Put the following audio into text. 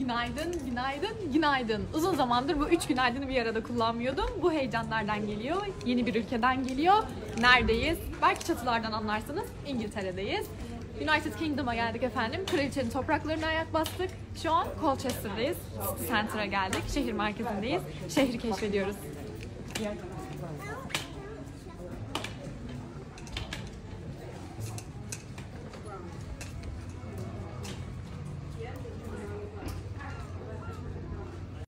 Günaydın, günaydın, günaydın. Uzun zamandır bu üç günaydını bir arada kullanmıyordum. Bu heyecanlardan geliyor, yeni bir ülkeden geliyor. Neredeyiz? Belki çatılardan anlarsınız, İngiltere'deyiz. United Kingdom'a geldik efendim. Kraliçenin topraklarına ayak bastık. Şu an Colchester'dayız. City Center'a geldik. Şehir merkezindeyiz. Şehri keşfediyoruz.